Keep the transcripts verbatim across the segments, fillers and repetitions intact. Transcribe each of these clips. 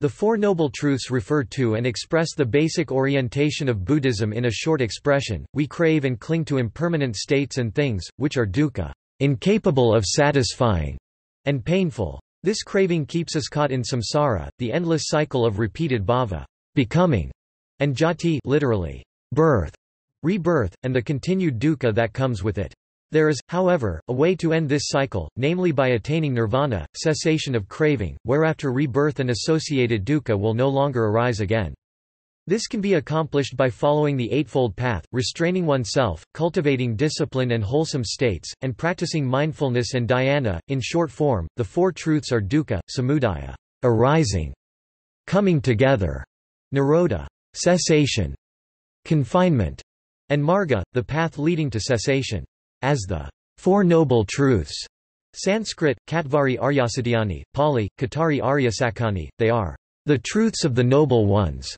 The Four Noble Truths refer to and express the basic orientation of Buddhism in a short expression: we crave and cling to impermanent states and things, which are dukkha, incapable of satisfying, and painful. This craving keeps us caught in samsara, the endless cycle of repeated bhava, becoming, and jāti, literally, birth, rebirth, and the continued dukkha that comes with it. There is, however, a way to end this cycle, namely by attaining nirvana, cessation of craving, whereafter rebirth and associated dukkha will no longer arise again. This can be accomplished by following the Eightfold Path, restraining oneself, cultivating discipline and wholesome states, and practicing mindfulness and dhyana. In short form, the Four Truths are dukkha, samudaya, arising, coming together, nirodha, cessation, confinement, and marga, the path leading to cessation. As the Four Noble Truths, Sanskrit, Katvari Aryasadhyani, Pali, Katari Aryasakkhani, they are the truths of the noble ones,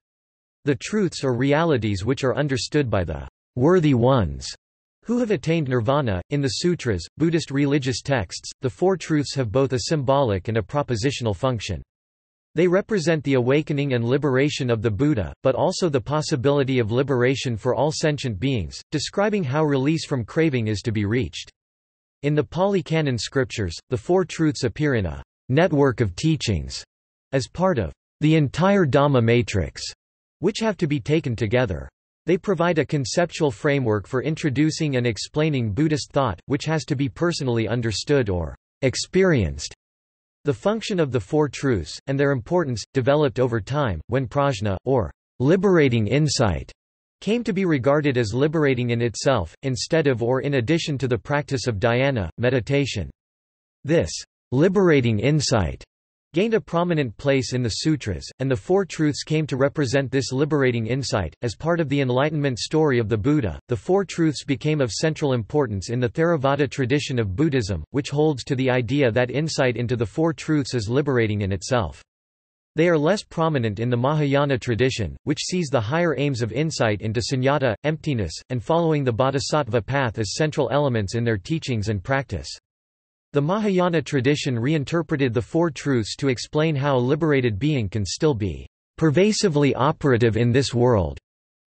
the truths or realities which are understood by the worthy ones who have attained nirvana. In the sutras, Buddhist religious texts, the Four Truths have both a symbolic and a propositional function. They represent the awakening and liberation of the Buddha, but also the possibility of liberation for all sentient beings, describing how release from craving is to be reached. In the Pali Canon scriptures, the Four Truths appear in a network of teachings as part of the entire Dhamma matrix, which have to be taken together. They provide a conceptual framework for introducing and explaining Buddhist thought, which has to be personally understood or experienced. The function of the Four Truths, and their importance, developed over time, when prajna, or liberating insight, came to be regarded as liberating in itself, instead of or in addition to the practice of dhyana, meditation. This liberating insight gained a prominent place in the sutras, and the Four Truths came to represent this liberating insight. As part of the enlightenment story of the Buddha, the Four Truths became of central importance in the Theravada tradition of Buddhism, which holds to the idea that insight into the Four Truths is liberating in itself. They are less prominent in the Mahayana tradition, which sees the higher aims of insight into sunyata, emptiness, and following the bodhisattva path as central elements in their teachings and practice. The Mahayana tradition reinterpreted the Four Truths to explain how a liberated being can still be pervasively operative in this world,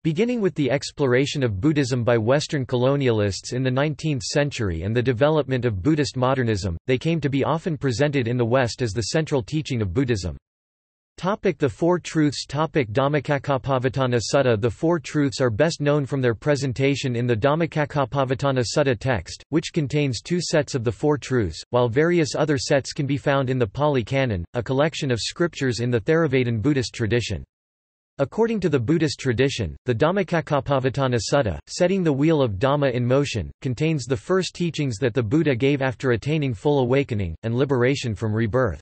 beginning with the exploration of Buddhism by Western colonialists in the nineteenth century and the development of Buddhist modernism. They came to be often presented in the West as the central teaching of Buddhism. Topic: The Four Truths. Topic: Dhammacakkappavattana Sutta. The Four Truths are best known from their presentation in the Dhammacakkappavattana Sutta text, which contains two sets of the Four Truths, while various other sets can be found in the Pali Canon, a collection of scriptures in the Theravadan Buddhist tradition. According to the Buddhist tradition, the Dhammacakkappavattana Sutta, setting the wheel of Dhamma in motion, contains the first teachings that the Buddha gave after attaining full awakening, and liberation from rebirth.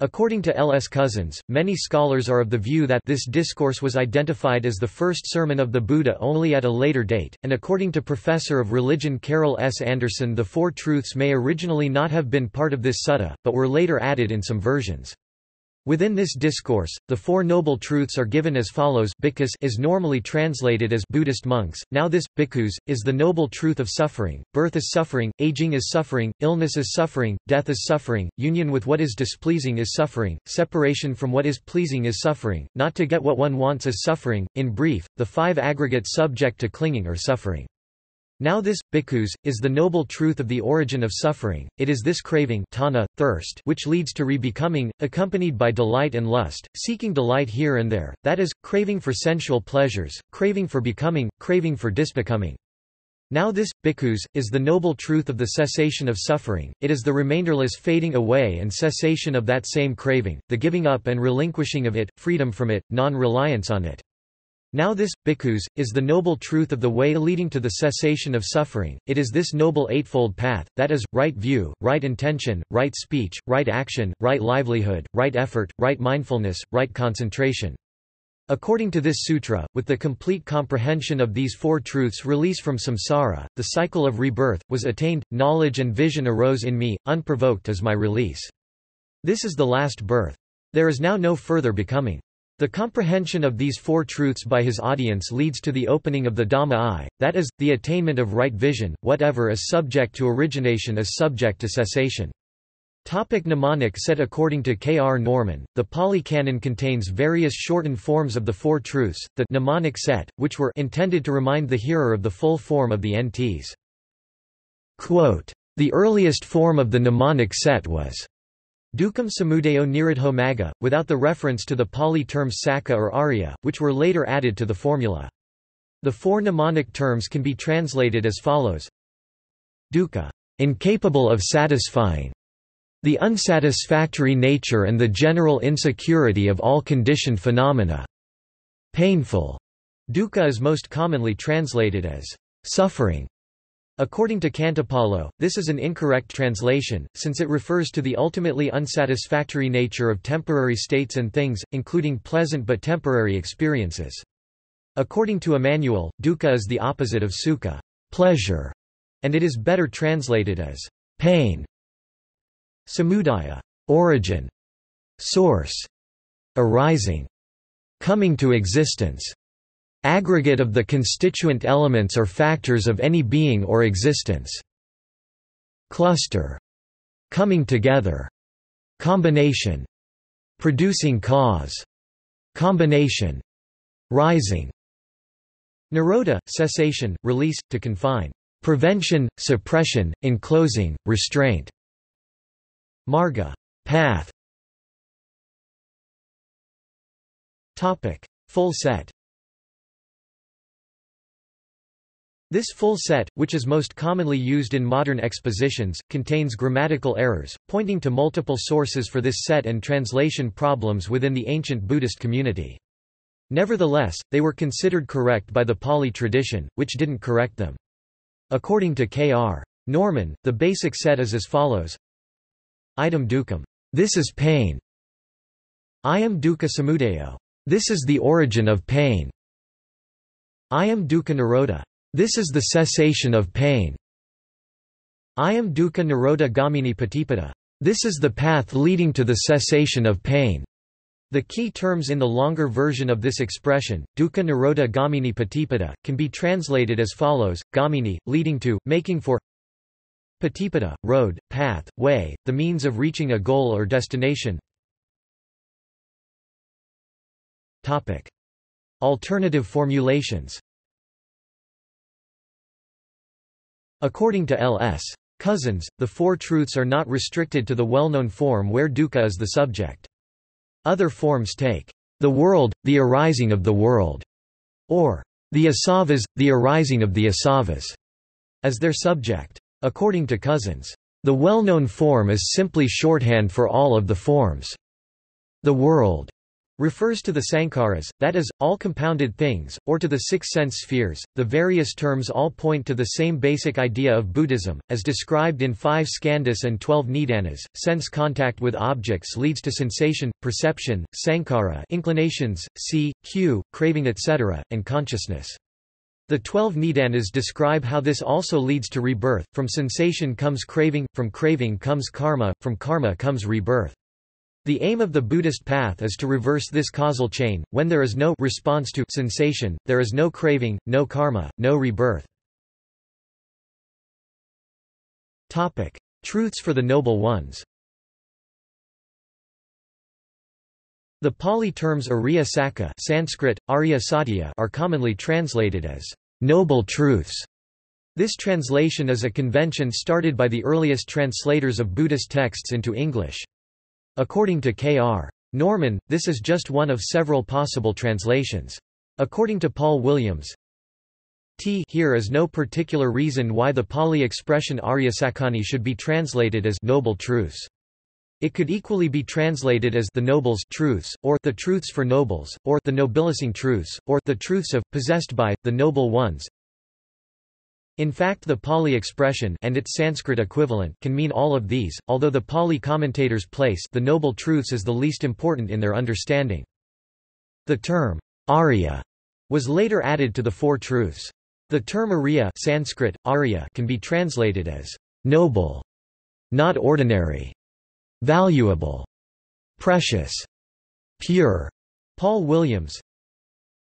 According to L. S. Cousins, many scholars are of the view that this discourse was identified as the first sermon of the Buddha only at a later date, and according to Professor of Religion Carol S. Anderson, the Four Truths may originally not have been part of this sutta, but were later added in some versions. Within this discourse, the Four Noble Truths are given as follows. Bhikkhus is normally translated as Buddhist monks, now this, bhikkhus, is the noble truth of suffering. Birth is suffering, aging is suffering, illness is suffering, death is suffering, union with what is displeasing is suffering, separation from what is pleasing is suffering, not to get what one wants is suffering. In brief, the five aggregates subject to clinging are suffering. Now this, bhikkhus, is the noble truth of the origin of suffering. It is this craving, tana, thirst, which leads to re-becoming, accompanied by delight and lust, seeking delight here and there, that is, craving for sensual pleasures, craving for becoming, craving for disbecoming. Now this, bhikkhus, is the noble truth of the cessation of suffering. It is the remainderless fading away and cessation of that same craving, the giving up and relinquishing of it, freedom from it, non-reliance on it. Now this, bhikkhus, is the noble truth of the way leading to the cessation of suffering. It is this noble eightfold path, that is, right view, right intention, right speech, right action, right livelihood, right effort, right mindfulness, right concentration. According to this sutra, with the complete comprehension of these Four Truths, release from samsara, the cycle of rebirth, was attained. Knowledge and vision arose in me, unprovoked is my release. This is the last birth. There is now no further becoming. The comprehension of these Four Truths by his audience leads to the opening of the Dhamma eye, that is, the attainment of right vision. Whatever is subject to origination is subject to cessation. Topic mnemonic set. According to K. R. Norman, the Pali Canon contains various shortened forms of the Four Truths, the mnemonic set, which were intended to remind the hearer of the full form of the N Ts. Quote, the earliest form of the mnemonic set was Dukkam Samudayo Nirodho Magga, without the reference to the Pali terms Sakka or Arya, which were later added to the formula. The four mnemonic terms can be translated as follows. Dukkha, incapable of satisfying. The unsatisfactory nature and the general insecurity of all conditioned phenomena. Painful. Dukkha is most commonly translated as suffering. According to Cantipalo, this is an incorrect translation, since it refers to the ultimately unsatisfactory nature of temporary states and things, including pleasant but temporary experiences. According to Emmanuel, dukkha is the opposite of sukha, pleasure, and it is better translated as pain. Samudaya, origin, source, arising, coming to existence, aggregate of the constituent elements or factors of any being or existence. Cluster, coming together, combination, producing cause, combination, rising. Nirodha, cessation, release, to confine, prevention, suppression, enclosing, restraint. Marga, path. Topic: full set. This full set, which is most commonly used in modern expositions, contains grammatical errors, pointing to multiple sources for this set and translation problems within the ancient Buddhist community. Nevertheless, they were considered correct by the Pali tradition, which didn't correct them. According to K R Norman, the basic set is as follows. Idam dukkam, this is pain. Iyam dukkha samudayo, this is the origin of pain. Iyam dukkha nirodha, this is the cessation of pain. Iyam dukkha nirodha gamini patipada, this is the path leading to the cessation of pain. The key terms in the longer version of this expression, dukkha nirodha gamini patipada, can be translated as follows: gamini, leading to, making for. Patipada, road, path, way, the means of reaching a goal or destination. Topic: alternative formulations. According to L. S. Cousins, the Four Truths are not restricted to the well-known form where dukkha is the subject. Other forms take the world, the arising of the world, or the asavas, the arising of the asavas, as their subject. According to Cousins, the well-known form is simply shorthand for all of the forms. The world refers to the sankharas, that is, all compounded things, or to the six sense spheres. The various terms all point to the same basic idea of Buddhism, as described in five skandhas and twelve nidanas. Sense contact with objects leads to sensation, perception, sankhara, inclinations, see, cue, craving, et cetera, and consciousness. The twelve nidanas describe how this also leads to rebirth. From sensation comes craving, from craving comes karma, from karma comes rebirth. The aim of the Buddhist path is to reverse this causal chain. When there is no response to sensation, there is no craving, no karma, no rebirth. Topic: truths for the Noble Ones. The Pali terms Arya Sakka (Sanskrit: Arya Satya) are commonly translated as noble truths. This translation is a convention started by the earliest translators of Buddhist texts into English. According to K R Norman, this is just one of several possible translations. According to Paul Williams, T here is no particular reason why the Pali expression Arya Sakkani should be translated as noble truths. It could equally be translated as the nobles truths, or the truths for nobles, or the nobilicing truths, or the truths of, possessed by, the noble ones. In fact, the Pali expression and its Sanskrit equivalent can mean all of these, although the Pali commentators place the noble truths as the least important in their understanding. The term Arya was later added to the Four Truths. The term Arya (Sanskrit: Arya) can be translated as noble, not ordinary, valuable, precious, pure. Paul Williams,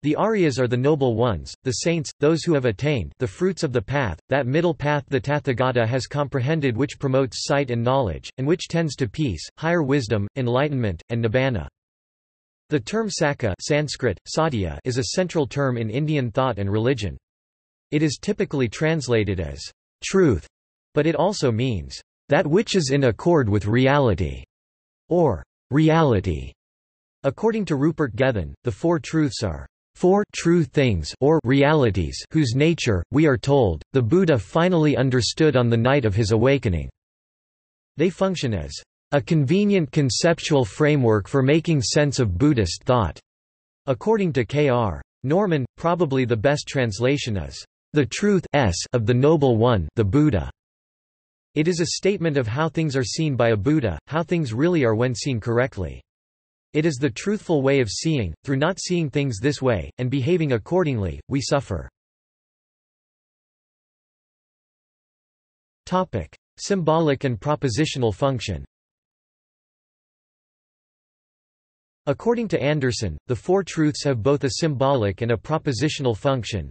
The Aryas are the noble ones, the saints, those who have attained the fruits of the path, that middle path the Tathagata has comprehended, which promotes sight and knowledge, and which tends to peace, higher wisdom, enlightenment, and nibbana. The term Sakha (Sanskrit: Satya) is a central term in Indian thought and religion. It is typically translated as truth, but it also means that which is in accord with reality, or reality. According to Rupert Gethin, the Four Truths are four true things or realities whose nature, we are told, the Buddha finally understood on the night of his awakening. They function as a convenient conceptual framework for making sense of Buddhist thought. According to K R Norman, probably the best translation is the truth of the Noble One, the Buddha. It is a statement of how things are seen by a Buddha, how things really are when seen correctly. It is the truthful way of seeing, through not seeing things this way, and behaving accordingly, we suffer. Symbolic and propositional function. According to Anderson, the Four Truths have both a symbolic and a propositional function.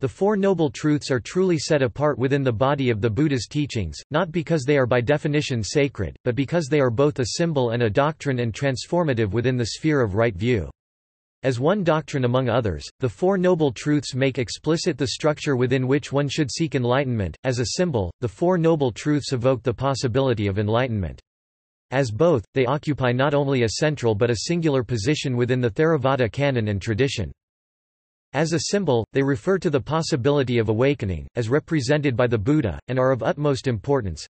The Four Noble Truths are truly set apart within the body of the Buddha's teachings, not because they are by definition sacred, but because they are both a symbol and a doctrine and transformative within the sphere of right view. As one doctrine among others, the Four Noble Truths make explicit the structure within which one should seek enlightenment. As a symbol, the Four Noble Truths evoke the possibility of enlightenment. As both, they occupy not only a central but a singular position within the Theravada canon and tradition. As a symbol, they refer to the possibility of awakening, as represented by the Buddha, and are of utmost importance.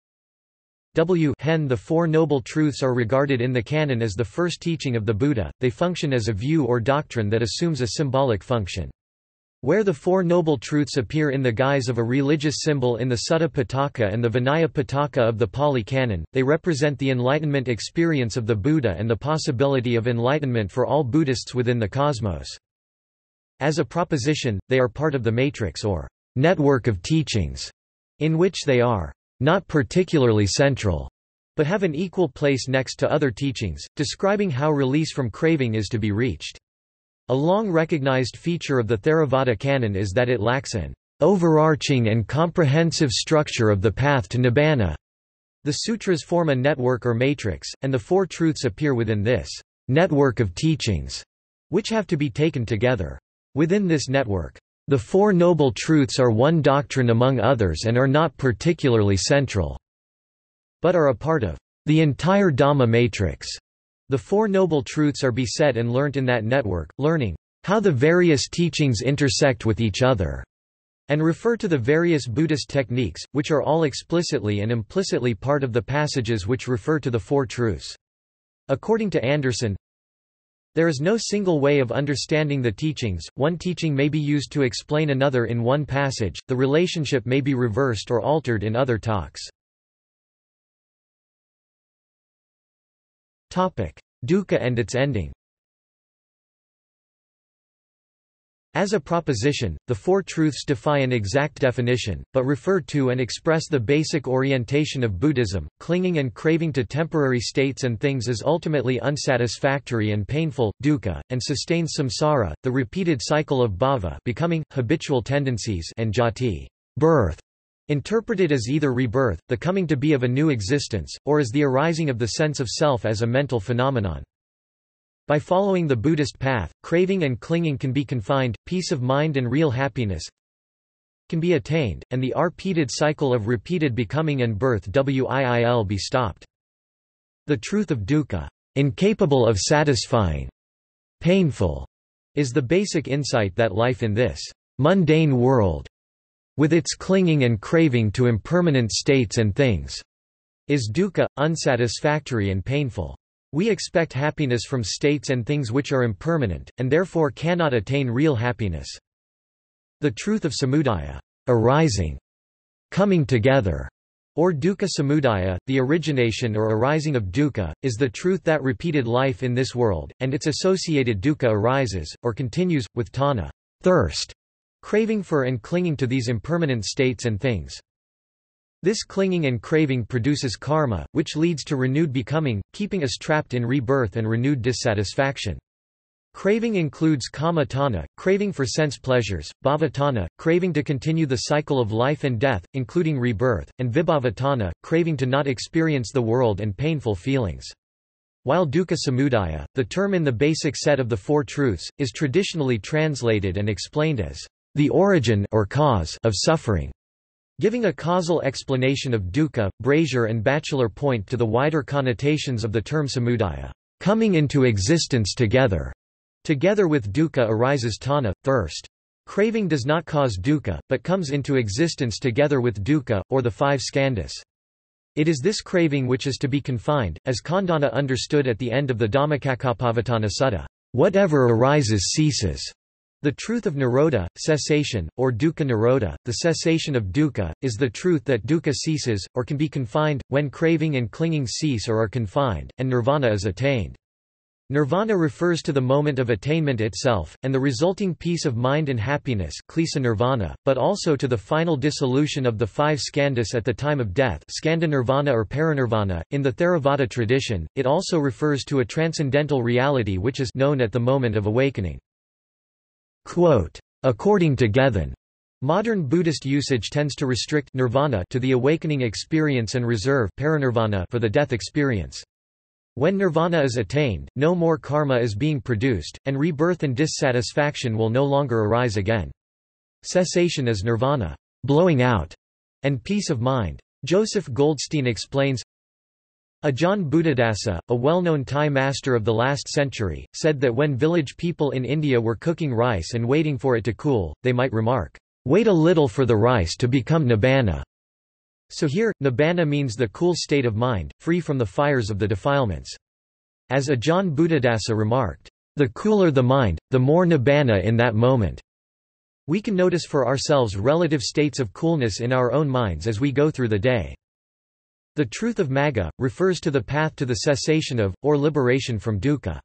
W. Hen The Four Noble Truths are regarded in the canon as the first teaching of the Buddha. They function as a view or doctrine that assumes a symbolic function. Where the Four Noble Truths appear in the guise of a religious symbol in the Sutta Pitaka and the Vinaya Pitaka of the Pali Canon, they represent the enlightenment experience of the Buddha and the possibility of enlightenment for all Buddhists within the cosmos. As a proposition, they are part of the matrix or network of teachings, in which they are not particularly central, but have an equal place next to other teachings, describing how release from craving is to be reached. A long-recognized feature of the Theravada canon is that it lacks an overarching and comprehensive structure of the path to nibbana. The sutras form a network or matrix, and the Four Truths appear within this network of teachings, which have to be taken together. Within this network, the Four Noble Truths are one doctrine among others and are not particularly central, but are a part of the entire Dhamma matrix. The Four Noble Truths are beset and learnt in that network, learning how the various teachings intersect with each other, and refer to the various Buddhist techniques, which are all explicitly and implicitly part of the passages which refer to the Four Truths. According to Anderson, there is no single way of understanding the teachings. One teaching may be used to explain another in one passage, the relationship may be reversed or altered in other talks. Dukkha and its ending. As a proposition, the Four Truths defy an exact definition, but refer to and express the basic orientation of Buddhism. Clinging and craving to temporary states and things is ultimately unsatisfactory and painful, dukkha, and sustains samsara, the repeated cycle of bhava, becoming, habitual tendencies, and jāti, birth, interpreted as either rebirth, the coming to be of a new existence, or as the arising of the sense of self as a mental phenomenon. By following the Buddhist path, craving and clinging can be confined, peace of mind and real happiness can be attained, and the repeated cycle of repeated becoming and birth will be stopped. The truth of dukkha, incapable of satisfying, painful, is the basic insight that life in this mundane world, with its clinging and craving to impermanent states and things, is dukkha, unsatisfactory and painful. We expect happiness from states and things which are impermanent, and therefore cannot attain real happiness. The truth of samudaya, arising, coming together, or dukkha samudaya, the origination or arising of dukkha, is the truth that repeated life in this world, and its associated dukkha arises, or continues, with tana, thirst, craving for and clinging to these impermanent states and things. This clinging and craving produces karma, which leads to renewed becoming, keeping us trapped in rebirth and renewed dissatisfaction. Craving includes kama-tana, craving for sense pleasures, bhava-tana, craving to continue the cycle of life and death, including rebirth, and vibhava-tana, craving to not experience the world and painful feelings. While dukkha samudaya, the term in the basic set of the Four Truths, is traditionally translated and explained as the origin or cause of suffering, giving a causal explanation of dukkha, brazier and bachelor point to the wider connotations of the term samudaya, coming into existence together. Together with dukkha arises tana, thirst. Craving does not cause dukkha, but comes into existence together with dukkha, or the five skandhas. It is this craving which is to be confined, as Khandana understood at the end of the Dhammacakkappavattana Sutta, whatever arises ceases. The truth of Nirodha, cessation, or dukkha Nirodha, the cessation of dukkha, is the truth that dukkha ceases, or can be confined, when craving and clinging cease or are confined, and nirvana is attained. Nirvana refers to the moment of attainment itself, and the resulting peace of mind and happiness, klesa nirvana, but also to the final dissolution of the five skandhas at the time of death, skandha nirvana or parinirvana. In the Theravada tradition, it also refers to a transcendental reality which is known at the moment of awakening. Quote, according to Gethin, modern Buddhist usage tends to restrict nirvana to the awakening experience and reserve parinirvana for the death experience. When nirvana is attained, no more karma is being produced, and rebirth and dissatisfaction will no longer arise again. Cessation is nirvana, blowing out, and peace of mind. Joseph Goldstein explains, Ajahn Buddhadasa, a well-known Thai master of the last century, said that when village people in India were cooking rice and waiting for it to cool, they might remark, "Wait a little for the rice to become nibbana." So here, nibbana means the cool state of mind, free from the fires of the defilements. As Ajahn Buddhadasa remarked, the cooler the mind, the more nibbana in that moment. We can notice for ourselves relative states of coolness in our own minds as we go through the day. The truth of Magga refers to the path to the cessation of, or liberation from dukkha.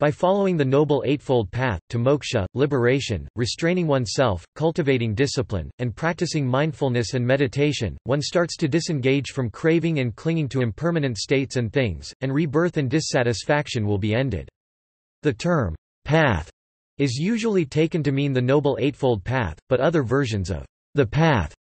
By following the Noble Eightfold Path, to moksha, liberation, restraining oneself, cultivating discipline, and practicing mindfulness and meditation, one starts to disengage from craving and clinging to impermanent states and things, and rebirth and dissatisfaction will be ended. The term, path, is usually taken to mean the Noble Eightfold Path, but other versions of the path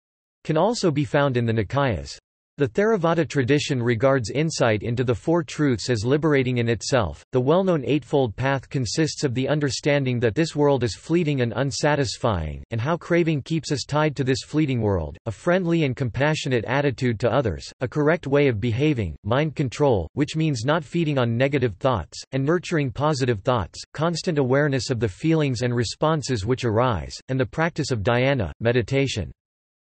can also be found in the Nikayas. The Theravada tradition regards insight into the Four Truths as liberating in itself. The well-known Eightfold Path consists of the understanding that this world is fleeting and unsatisfying, and how craving keeps us tied to this fleeting world, a friendly and compassionate attitude to others, a correct way of behaving, mind control, which means not feeding on negative thoughts, and nurturing positive thoughts, constant awareness of the feelings and responses which arise, and the practice of dhyana, meditation.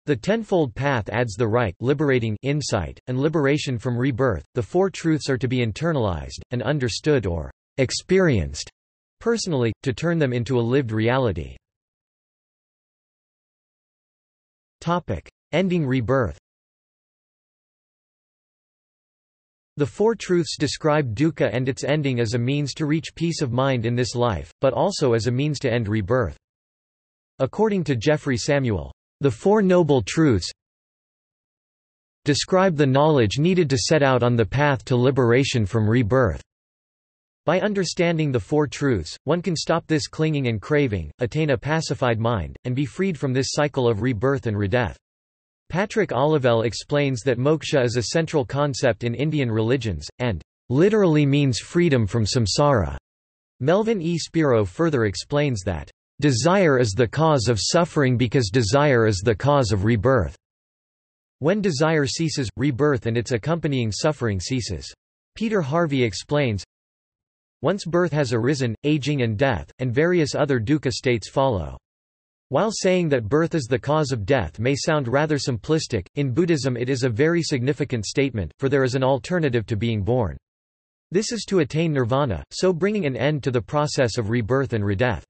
The Tenfold Path adds the right liberating insight, and liberation from rebirth. The Four Truths are to be internalized, and understood or experienced personally, to turn them into a lived reality. Ending rebirth. The Four Truths describe dukkha and its ending as a means to reach peace of mind in this life, but also as a means to end rebirth. According to Jeffrey Samuel, the Four Noble Truths describe the knowledge needed to set out on the path to liberation from rebirth. By understanding the Four Truths, one can stop this clinging and craving, attain a pacified mind, and be freed from this cycle of rebirth and redeath. Patrick Olivelle explains that moksha is a central concept in Indian religions, and literally means freedom from samsara. Melvin E. Spiro further explains that desire is the cause of suffering because desire is the cause of rebirth. When desire ceases, rebirth and its accompanying suffering ceases. Peter Harvey explains, once birth has arisen, aging and death, and various other dukkha states follow. While saying that birth is the cause of death may sound rather simplistic, in Buddhism it is a very significant statement, for there is an alternative to being born. This is to attain nirvana, so bringing an end to the process of rebirth and redeath.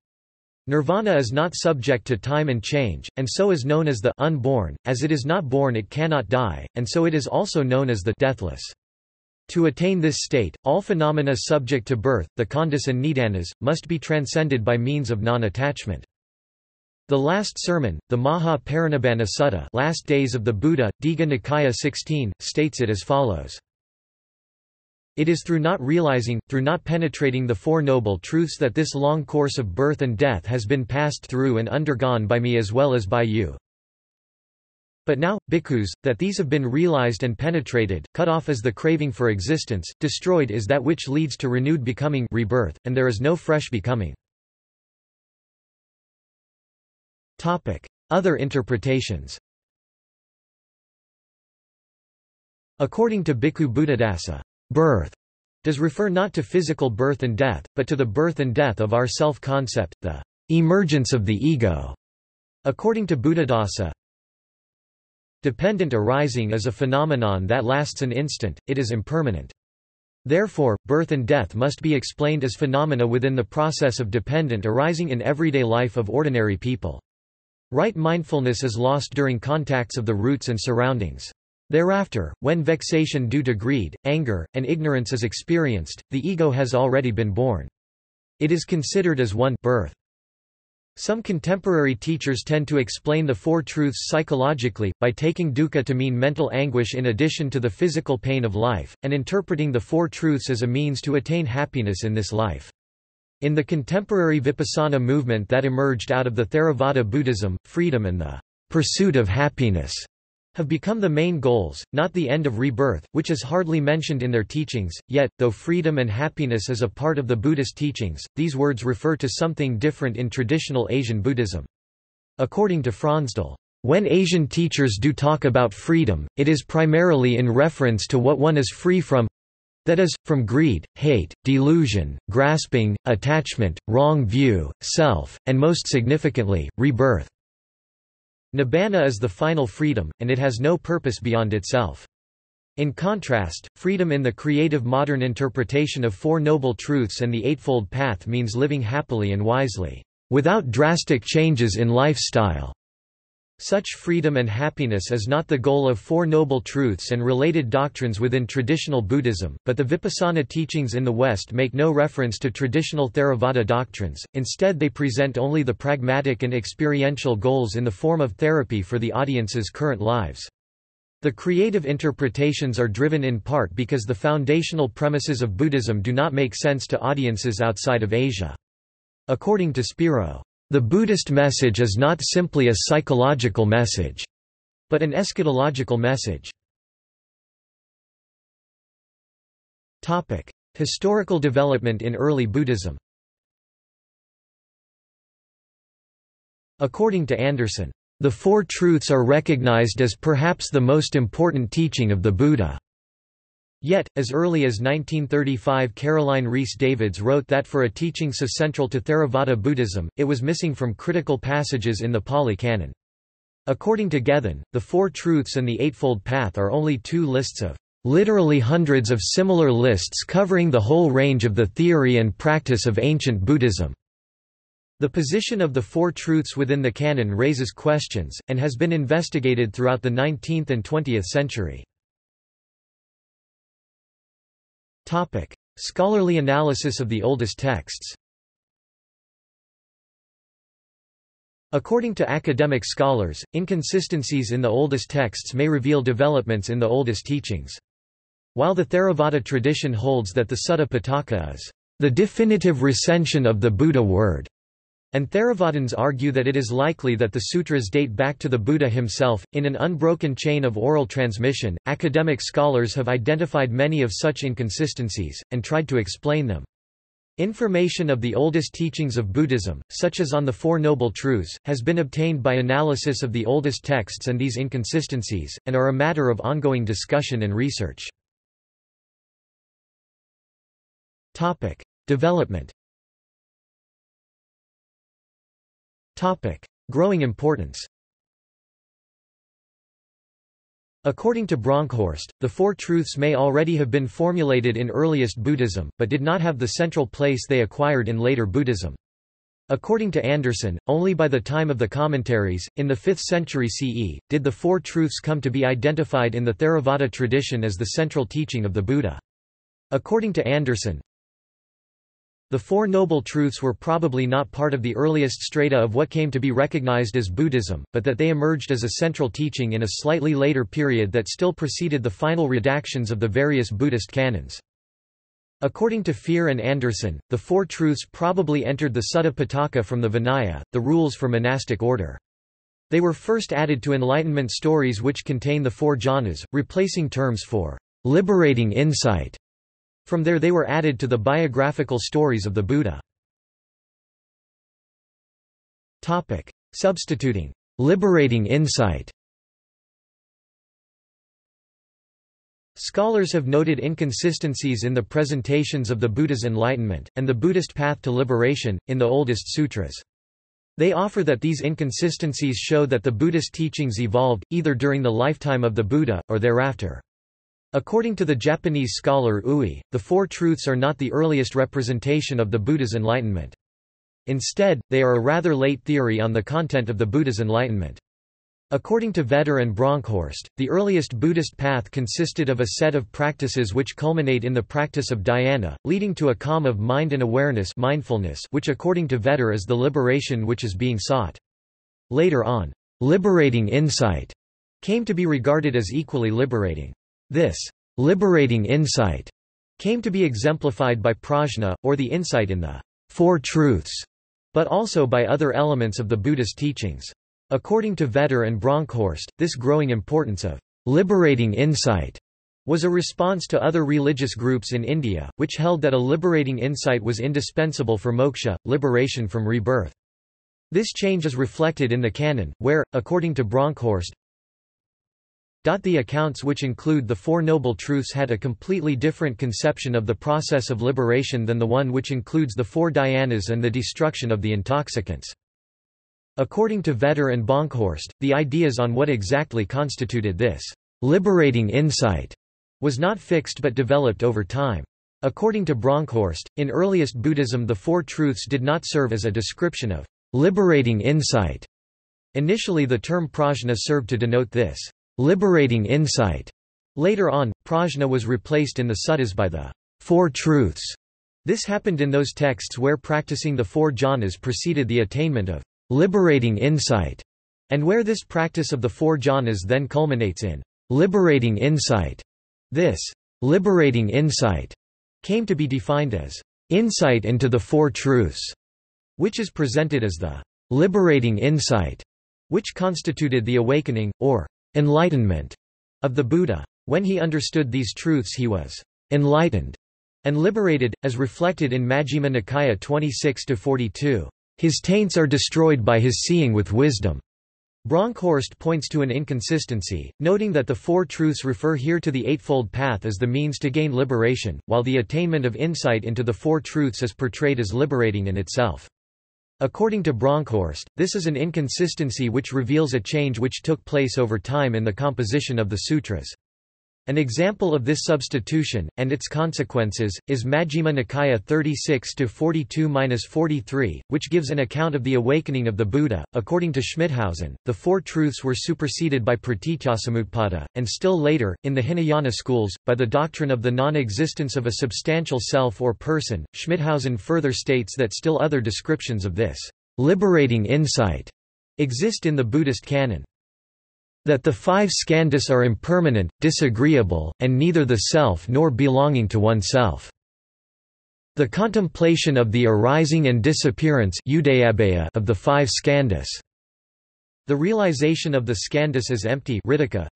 Nirvana is not subject to time and change, and so is known as the unborn, as it is not born it cannot die, and so it is also known as the deathless. To attain this state, all phenomena subject to birth, the khandhas and nidanas, must be transcended by means of non-attachment. The last sermon, the Maha Parinibbana Sutta, Last Days of the Buddha, Diga Nikaya sixteen, states it as follows. It is through not realizing, through not penetrating the Four Noble Truths that this long course of birth and death has been passed through and undergone by me as well as by you. But now, bhikkhus, that these have been realized and penetrated, cut off is the craving for existence, destroyed is that which leads to renewed becoming, rebirth, and there is no fresh becoming. Other interpretations. According to Bhikkhu Buddhadasa, birth does refer not to physical birth and death, but to the birth and death of our self-concept, the emergence of the ego. According to Buddhadasa, dependent arising is a phenomenon that lasts an instant, it is impermanent. Therefore, birth and death must be explained as phenomena within the process of dependent arising in everyday life of ordinary people. Right mindfulness is lost during contacts of the roots and surroundings. Thereafter, when vexation due to greed, anger, and ignorance is experienced, the ego has already been born. It is considered as one birth. Some contemporary teachers tend to explain the Four Truths psychologically, by taking dukkha to mean mental anguish in addition to the physical pain of life, and interpreting the Four Truths as a means to attain happiness in this life. In the contemporary Vipassana movement that emerged out of the Theravada Buddhism, freedom and the pursuit of happiness have become the main goals, not the end of rebirth, which is hardly mentioned in their teachings. Yet, though freedom and happiness is a part of the Buddhist teachings, these words refer to something different in traditional Asian Buddhism. According to Fronsdal, when Asian teachers do talk about freedom, it is primarily in reference to what one is free from, that is, from greed, hate, delusion, grasping, attachment, wrong view, self, and most significantly, rebirth. Nibbana is the final freedom, and it has no purpose beyond itself. In contrast, freedom in the creative modern interpretation of Four Noble Truths and the Eightfold Path means living happily and wisely, without drastic changes in lifestyle. Such freedom and happiness is not the goal of Four Noble Truths and related doctrines within traditional Buddhism, but the Vipassana teachings in the West make no reference to traditional Theravada doctrines, instead they present only the pragmatic and experiential goals in the form of therapy for the audience's current lives. The creative interpretations are driven in part because the foundational premises of Buddhism do not make sense to audiences outside of Asia. According to Spiro, the Buddhist message is not simply a psychological message, but an eschatological message. Topic: Historical development in early Buddhism. According to Anderson, the Four Truths are recognized as perhaps the most important teaching of the Buddha. Yet, as early as nineteen thirty-five, Caroline Rhys-Davids wrote that for a teaching so central to Theravada Buddhism, it was missing from critical passages in the Pali Canon. According to Gethin, the Four Truths and the Eightfold Path are only two lists of literally hundreds of similar lists covering the whole range of the theory and practice of ancient Buddhism. The position of the Four Truths within the canon raises questions, and has been investigated throughout the nineteenth and twentieth century. Topic: Scholarly analysis of the oldest texts. According to academic scholars, inconsistencies in the oldest texts may reveal developments in the oldest teachings. While the Theravada tradition holds that the Sutta Pitaka is the definitive recension of the Buddha word, and Theravadins argue that it is likely that the sutras date back to the Buddha himself, in an unbroken chain of oral transmission, academic scholars have identified many of such inconsistencies, and tried to explain them. Information of the oldest teachings of Buddhism, such as on the Four Noble Truths, has been obtained by analysis of the oldest texts and these inconsistencies, and are a matter of ongoing discussion and research. Topic: Development. Topic: Growing importance. According to Bronckhorst, the Four Truths may already have been formulated in earliest Buddhism, but did not have the central place they acquired in later Buddhism. According to Anderson, only by the time of the commentaries, in the fifth century C E, did the Four Truths come to be identified in the Theravada tradition as the central teaching of the Buddha. According to Anderson, the Four Noble Truths were probably not part of the earliest strata of what came to be recognized as Buddhism, but that they emerged as a central teaching in a slightly later period that still preceded the final redactions of the various Buddhist canons. According to Fear and Anderson, the Four Truths probably entered the Sutta Pitaka from the Vinaya, the rules for monastic order. They were first added to Enlightenment stories which contain the four jhanas, replacing terms for liberating insight. From there they were added to the biographical stories of the Buddha. Topic: Substituting liberating insight. Scholars have noted inconsistencies in the presentations of the Buddha's enlightenment, and the Buddhist path to liberation, in the oldest sutras. They offer that these inconsistencies show that the Buddhist teachings evolved, either during the lifetime of the Buddha, or thereafter. According to the Japanese scholar Ui, the Four Truths are not the earliest representation of the Buddha's enlightenment. Instead, they are a rather late theory on the content of the Buddha's enlightenment. According to Vetter and Bronckhorst, the earliest Buddhist path consisted of a set of practices which culminate in the practice of dhyana, leading to a calm of mind and awareness, mindfulness, which according to Vetter is the liberation which is being sought. Later on, liberating insight came to be regarded as equally liberating. This liberating insight came to be exemplified by prajna, or the insight in the Four Truths, but also by other elements of the Buddhist teachings. According to Vetter and Bronckhorst, this growing importance of liberating insight was a response to other religious groups in India, which held that a liberating insight was indispensable for moksha, liberation from rebirth. This change is reflected in the canon, where, according to Bronckhorst, the accounts which include the Four Noble Truths had a completely different conception of the process of liberation than the one which includes the four dhyanas and the destruction of the intoxicants. According to Vetter and Bronckhorst, the ideas on what exactly constituted this liberating insight was not fixed but developed over time. According to Bronckhorst, in earliest Buddhism the Four Truths did not serve as a description of liberating insight. Initially the term prajna served to denote this liberating insight. Later on, prajna was replaced in the suttas by the Four Truths. This happened in those texts where practicing the four jhanas preceded the attainment of liberating insight, and where this practice of the four jhanas then culminates in liberating insight. This liberating insight came to be defined as insight into the Four Truths, which is presented as the liberating insight, which constituted the awakening, or enlightenment, of the Buddha. When he understood these truths he was enlightened and liberated, as reflected in Majjhima Nikaya twenty-six to forty-two. His taints are destroyed by his seeing with wisdom. Bronckhorst points to an inconsistency, noting that the Four Truths refer here to the Eightfold Path as the means to gain liberation, while the attainment of insight into the Four Truths is portrayed as liberating in itself. According to Bronckhorst, this is an inconsistency which reveals a change which took place over time in the composition of the sutras. An example of this substitution, and its consequences, is Majjhima Nikaya thirty-six to forty-two to forty-three, which gives an account of the awakening of the Buddha. According to Schmidhausen, the Four Truths were superseded by Pratityasamutpada, and still later, in the Hinayana schools, by the doctrine of the non-existence of a substantial self or person. Schmidhausen further states that still other descriptions of this liberating insight exist in the Buddhist canon. That the five skandhas are impermanent, disagreeable, and neither the self nor belonging to oneself. The contemplation of the arising and disappearance of the five skandhas. The realization of the skandhas as empty,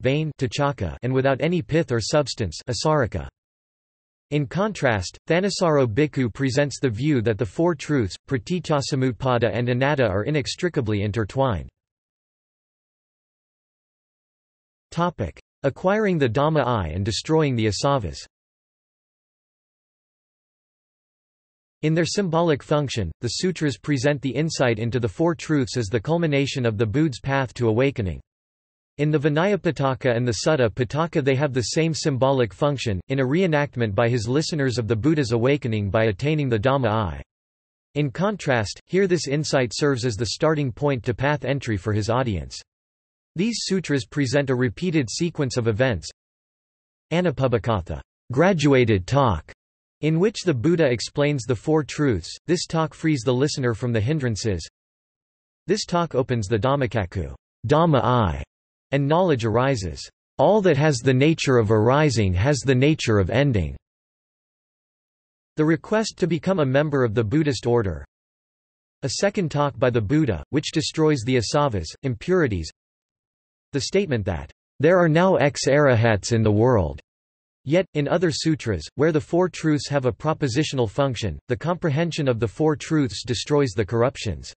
vain, and without any pith or substance. In contrast, Thanissaro Bhikkhu presents the view that the Four Truths, Pratityasamutpada and Anatta, are inextricably intertwined. Topic: Acquiring the Dhamma I and destroying the Asavas. In their symbolic function, the sutras present the insight into the Four Truths as the culmination of the Buddha's path to awakening. In the Vinaya Pitaka and the Sutta Pitaka they have the same symbolic function, in a reenactment by his listeners of the Buddha's awakening by attaining the Dhamma I. In contrast, here this insight serves as the starting point to path entry for his audience. These sutras present a repeated sequence of events. Anapubhakatha, graduated talk, in which the Buddha explains the Four Truths. This talk frees the listener from the hindrances. This talk opens the Dhammakakku, Dhamma I, and knowledge arises. All that has the nature of arising has the nature of ending. The request to become a member of the Buddhist order. A second talk by the Buddha, which destroys the asavas, impurities. The statement that, "There are now ex-arahats in the world." Yet, in other sutras, where the Four Truths have a propositional function, the comprehension of the Four Truths destroys the corruptions.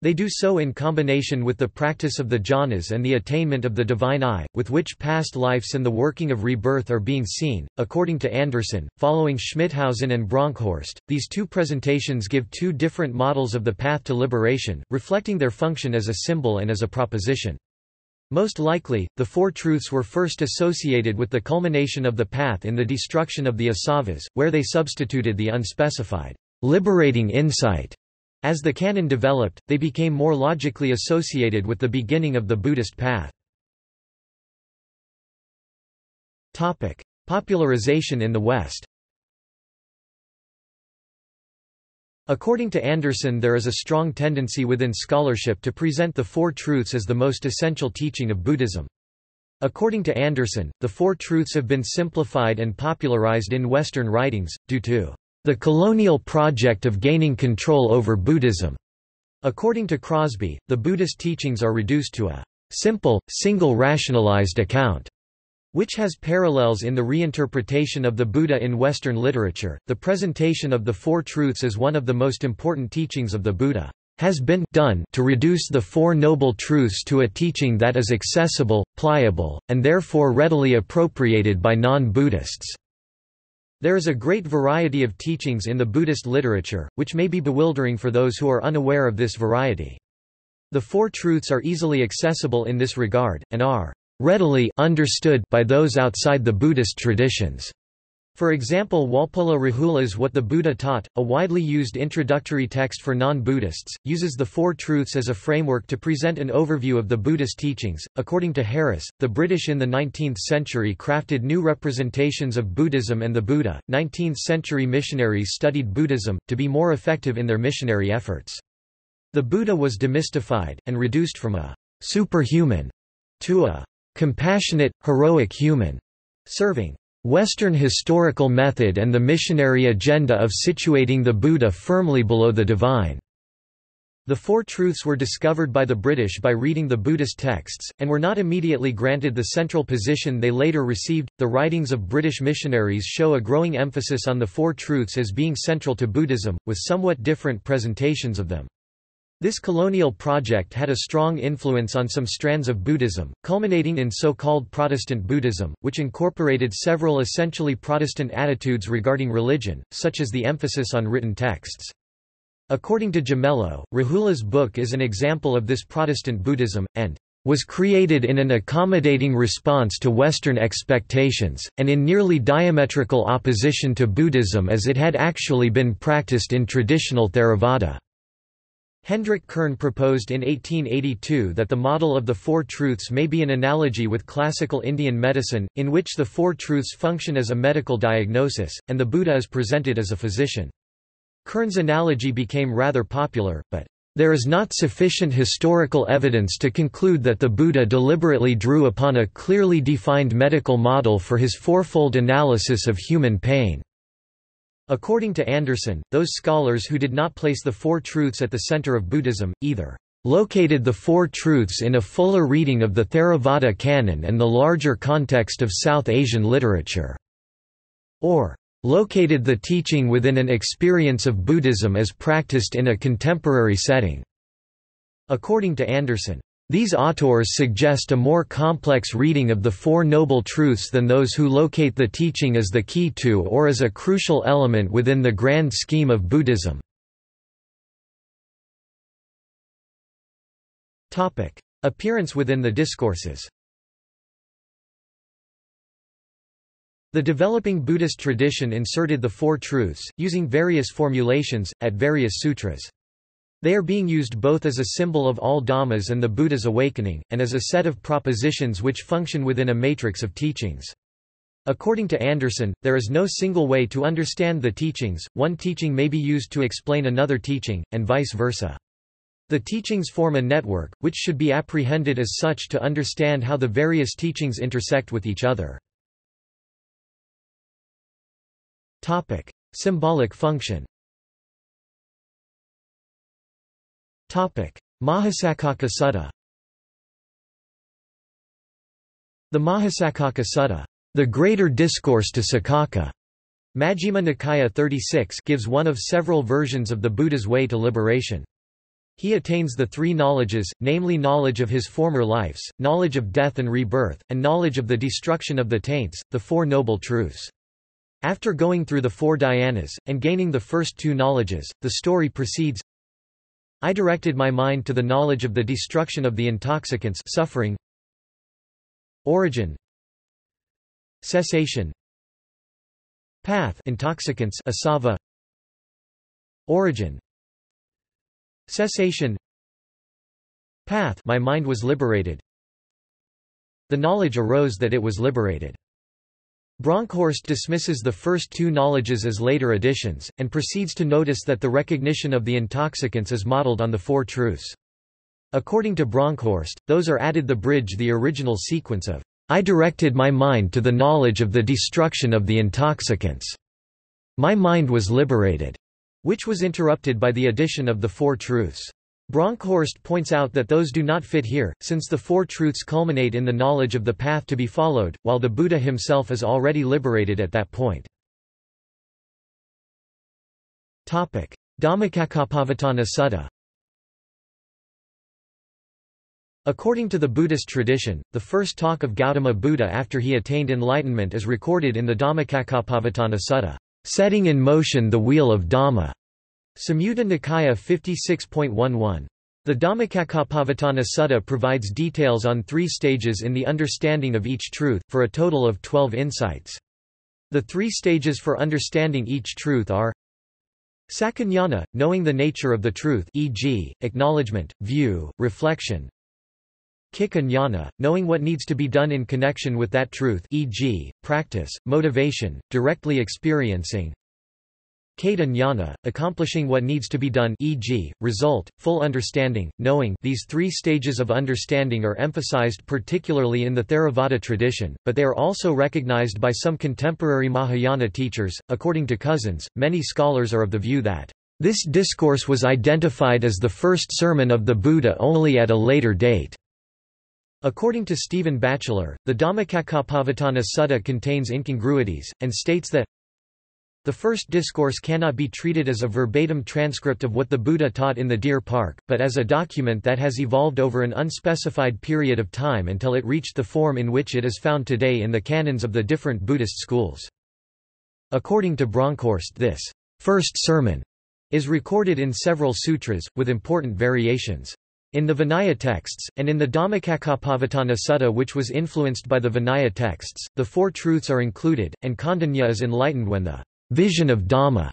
They do so in combination with the practice of the jhanas and the attainment of the divine eye, with which past lives and the working of rebirth are being seen. According to Anderson, following Schmidhausen and Bronckhorst, these two presentations give two different models of the path to liberation, reflecting their function as a symbol and as a proposition. Most likely, the Four Truths were first associated with the culmination of the path in the destruction of the asavas, where they substituted the unspecified, liberating insight. As the canon developed, they became more logically associated with the beginning of the Buddhist path. Topic: Popularization in the West. According to Anderson, there is a strong tendency within scholarship to present the Four Truths as the most essential teaching of Buddhism. According to Anderson, the Four Truths have been simplified and popularized in Western writings, due to the colonial project of gaining control over Buddhism. According to Crosby, the Buddhist teachings are reduced to a simple, single rationalized account, which has parallels in the reinterpretation of the Buddha in Western literature. The presentation of the Four Truths as one of the most important teachings of the Buddha has been done to reduce the Four Noble Truths to a teaching that is accessible, pliable, and therefore readily appropriated by non-Buddhists. There is a great variety of teachings in the Buddhist literature, which may be bewildering for those who are unaware of this variety. The Four Truths are easily accessible in this regard, and are readily understood by those outside the Buddhist traditions. For example, Walpola Rahula's What the Buddha Taught, a widely used introductory text for non-Buddhists, uses the Four Truths as a framework to present an overview of the Buddhist teachings. According to Harris, the British in the nineteenth century crafted new representations of Buddhism and the Buddha. nineteenth century missionaries studied Buddhism to be more effective in their missionary efforts. The Buddha was demystified and reduced from a superhuman to a compassionate, heroic human, serving Western historical method and the missionary agenda of situating the Buddha firmly below the divine. The Four Truths were discovered by the British by reading the Buddhist texts, and were not immediately granted the central position they later received. The writings of British missionaries show a growing emphasis on the Four Truths as being central to Buddhism, with somewhat different presentations of them. This colonial project had a strong influence on some strands of Buddhism, culminating in so-called Protestant Buddhism, which incorporated several essentially Protestant attitudes regarding religion, such as the emphasis on written texts. According to Gemello, Rahula's book is an example of this Protestant Buddhism, and was created in an accommodating response to Western expectations, and in nearly diametrical opposition to Buddhism as it had actually been practiced in traditional Theravada. Hendrik Kern proposed in eighteen eighty-two that the model of the Four Truths may be an analogy with classical Indian medicine, in which the Four Truths function as a medical diagnosis, and the Buddha is presented as a physician. Kern's analogy became rather popular, but there is not sufficient historical evidence to conclude that the Buddha deliberately drew upon a clearly defined medical model for his fourfold analysis of human pain. According to Anderson, those scholars who did not place the Four Truths at the center of Buddhism, either located the Four Truths in a fuller reading of the Theravada canon and the larger context of South Asian literature, or located the teaching within an experience of Buddhism as practiced in a contemporary setting. According to Anderson, these auteurs suggest a more complex reading of the Four Noble Truths than those who locate the teaching as the key to or as a crucial element within the grand scheme of Buddhism. Topic: Appearance within the discourses. The developing Buddhist tradition inserted the Four Truths, using various formulations, at various sutras. They are being used both as a symbol of all dhammas and the Buddha's awakening, and as a set of propositions which function within a matrix of teachings. According to Anderson, there is no single way to understand the teachings, one teaching may be used to explain another teaching, and vice versa. The teachings form a network, which should be apprehended as such to understand how the various teachings intersect with each other. Symbolic function. Topic: Mahasakaka Sutta. The Mahasakaka Sutta, the Greater Discourse to Sakaka, Majjhima Nikaya thirty-six, gives one of several versions of the Buddha's way to liberation. He attains the three knowledges, namely knowledge of his former lives, knowledge of death and rebirth, and knowledge of the destruction of the taints, the Four Noble Truths. After going through the four dhyanas, and gaining the first two knowledges, the story proceeds. I directed my mind to the knowledge of the destruction of the intoxicants, suffering, origin, cessation, path, intoxicants, asava, origin, cessation, path. My mind was liberated. The knowledge arose that it was liberated. Bronckhorst dismisses the first two knowledges as later additions, and proceeds to notice that the recognition of the intoxicants is modeled on the Four Truths. According to Bronckhorst, those are added to bridge the original sequence of, I directed my mind to the knowledge of the destruction of the intoxicants. My mind was liberated, which was interrupted by the addition of the Four Truths. Bronckhorst points out that those do not fit here, since the Four Truths culminate in the knowledge of the path to be followed, while the Buddha himself is already liberated at that point. Dhammacakkappavattana Sutta. According to the Buddhist tradition, the first talk of Gautama Buddha after he attained enlightenment is recorded in the Dhammacakkappavattana Sutta, setting in motion the wheel of Dhamma. Samyutta Nikaya fifty-six point eleven. The Dhammacakkappavattana Sutta provides details on three stages in the understanding of each truth, for a total of twelve insights. The three stages for understanding each truth are Sakkhanyana, knowing the nature of the truth, for example, acknowledgement, view, reflection. Kikha Jnana, knowing what needs to be done in connection with that truth, for example, practice, motivation, directly experiencing. Keta Jnana, accomplishing what needs to be done, for example, result, full understanding, knowing. These three stages of understanding are emphasized particularly in the Theravada tradition, but they are also recognized by some contemporary Mahayana teachers. According to Cousins, many scholars are of the view that this discourse was identified as the first sermon of the Buddha only at a later date. According to Stephen Batchelor, the Dhammacakkappavattana Sutta contains incongruities, and states that the first discourse cannot be treated as a verbatim transcript of what the Buddha taught in the Deer Park, but as a document that has evolved over an unspecified period of time until it reached the form in which it is found today in the canons of the different Buddhist schools. According to Bronckhorst, this first sermon is recorded in several sutras, with important variations. In the Vinaya texts, and in the Dhammacakkappavattana Sutta, which was influenced by the Vinaya texts, the Four Truths are included, and Khandanya is enlightened when the vision of Dhamma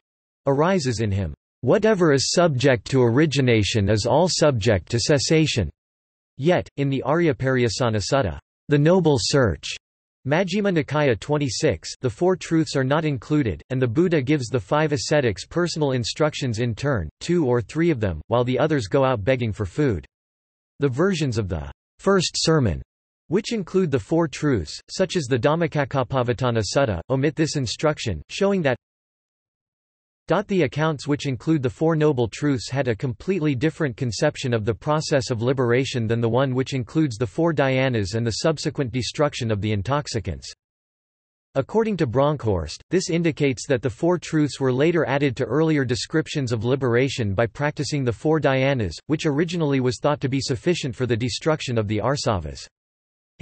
arises in him. Whatever is subject to origination is all subject to cessation. Yet, in the Aryaparyasana Sutta, the Noble Search, Majjhima Nikaya twenty-six, the Four Truths are not included, and the Buddha gives the five ascetics personal instructions in turn, two or three of them, while the others go out begging for food. The versions of the first sermon, which include the Four Truths, such as the Dhammacakkappavattana Sutta, omit this instruction, showing that the accounts which include the Four Noble Truths had a completely different conception of the process of liberation than the one which includes the four dhyanas and the subsequent destruction of the intoxicants. According to Bronckhorst, this indicates that the Four Truths were later added to earlier descriptions of liberation by practicing the four dhyanas, which originally was thought to be sufficient for the destruction of the arsavas.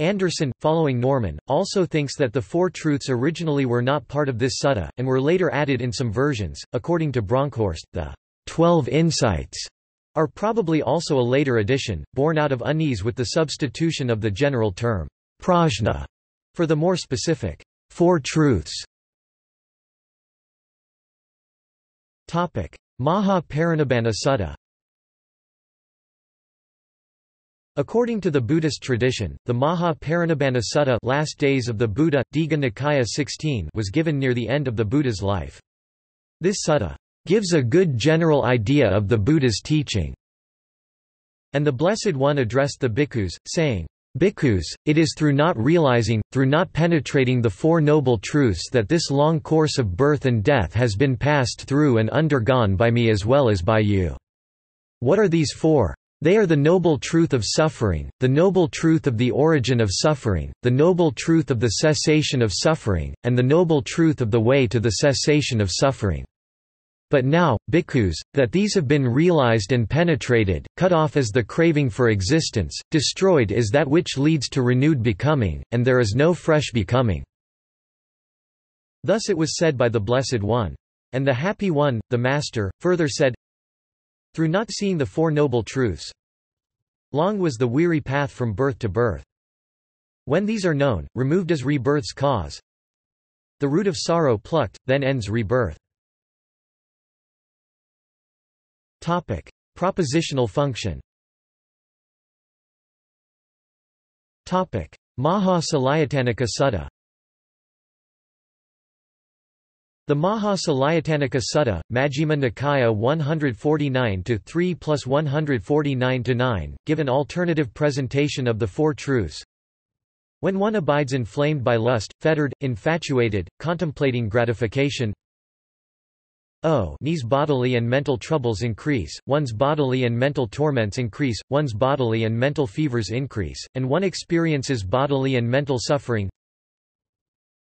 Anderson, following Norman, also thinks that the Four Truths originally were not part of this sutta, and were later added in some versions. According to Bronckhorst, the twelve insights are probably also a later addition, born out of unease with the substitution of the general term, prajna, for the more specific, Four Truths. Maha Parinibbana Sutta. According to the Buddhist tradition, the Maha Parinibbana Sutta, Last Days of the Buddha, Diga Nikaya sixteen, was given near the end of the Buddha's life. This sutta gives a good general idea of the Buddha's teaching. And the Blessed One addressed the bhikkhus, saying, Bhikkhus, it is through not realizing, through not penetrating the Four Noble Truths that this long course of birth and death has been passed through and undergone by me as well as by you. What are these four? They are the noble truth of suffering, the noble truth of the origin of suffering, the noble truth of the cessation of suffering, and the noble truth of the way to the cessation of suffering. But now, bhikkhus, that these have been realized and penetrated, cut off is the craving for existence, destroyed is that which leads to renewed becoming, and there is no fresh becoming. Thus it was said by the Blessed One. And the Happy One, the Master, further said, through not seeing the Four Noble Truths, long was the weary path from birth to birth. When these are known, removed is rebirth's cause. The root of sorrow plucked, then ends rebirth. Topic: Propositional function. Topic: Maha Salayattanika Sutta. The Maha Salayattanika Sutta, Majjhima Nikaya one forty-nine to three plus one forty-nine to nine, give an alternative presentation of the Four Truths. When one abides inflamed by lust, fettered, infatuated, contemplating gratification, O knees bodily and mental troubles increase, one's bodily and mental torments increase, one's bodily and mental fevers increase, and one experiences bodily and mental suffering.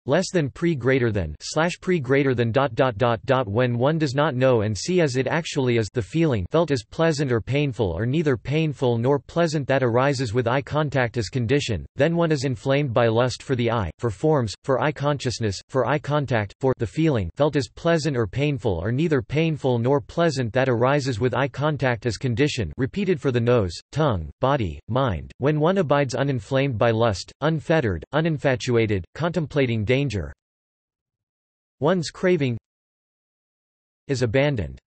Less than pre greater than slash pre greater than dot dot dot dot when one does not know and see as it actually is, the feeling felt as pleasant or painful or neither painful nor pleasant that arises with eye contact as condition, then one is inflamed by lust for the eye, for forms, for eye consciousness, for eye contact, for the feeling felt as pleasant or painful or neither painful nor pleasant that arises with eye contact as condition, repeated for the nose, tongue, body, mind. When one abides uninflamed by lust, unfettered, uninfatuated, contemplating danger, Danger. One's craving is abandoned.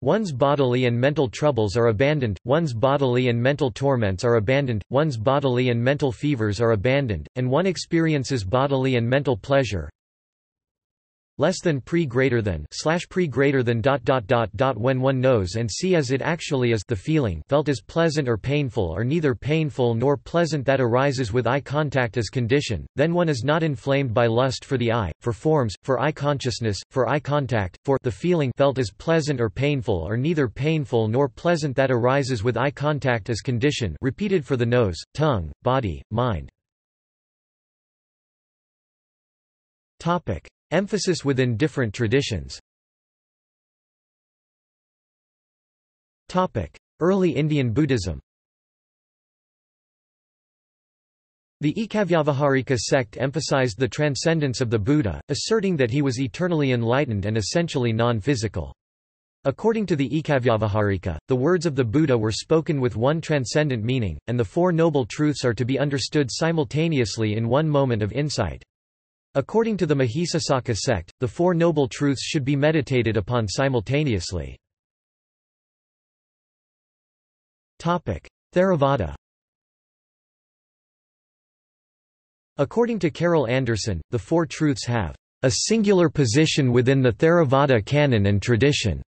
One's bodily and mental troubles are abandoned, one's bodily and mental torments are abandoned, one's bodily and mental fevers are abandoned, and one experiences bodily and mental pleasure. Less than pre greater than slash pre greater than dot dot dot dot when one knows and see as it actually is, the feeling felt as pleasant or painful or neither painful nor pleasant that arises with eye contact as condition, then one is not inflamed by lust for the eye, for forms, for eye consciousness, for eye contact, for the feeling felt as pleasant or painful or neither painful nor pleasant that arises with eye contact as condition, repeated for the nose, tongue, body, mind. Topic: Emphasis within different traditions. Topic: Early Indian Buddhism. The Ekavyavaharika sect emphasized the transcendence of the Buddha, asserting that he was eternally enlightened and essentially non-physical. According to the Ekavyavaharika, the words of the Buddha were spoken with one transcendent meaning, and the Four Noble Truths are to be understood simultaneously in one moment of insight. According to the Mahisasaka sect, the Four Noble Truths should be meditated upon simultaneously. Theravada. According to Carol Anderson, the Four Truths have a singular position within the Theravada canon and tradition.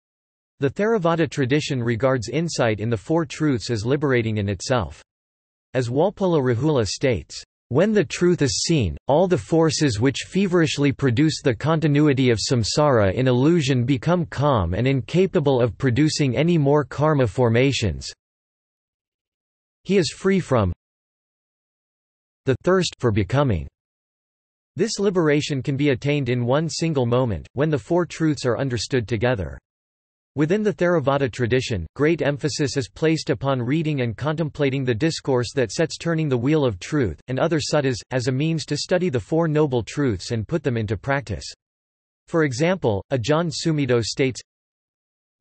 The Theravada tradition regards insight in the Four Truths as liberating in itself. As Walpola Rahula states, when the truth is seen, all the forces which feverishly produce the continuity of samsara in illusion become calm and incapable of producing any more karma formations. He is free from the thirst for becoming. This liberation can be attained in one single moment, when the Four Truths are understood together. Within the Theravada tradition, great emphasis is placed upon reading and contemplating the discourse that sets Turning the Wheel of Truth, and other suttas, as a means to study the Four Noble Truths and put them into practice. For example, Ajahn Sumedho states,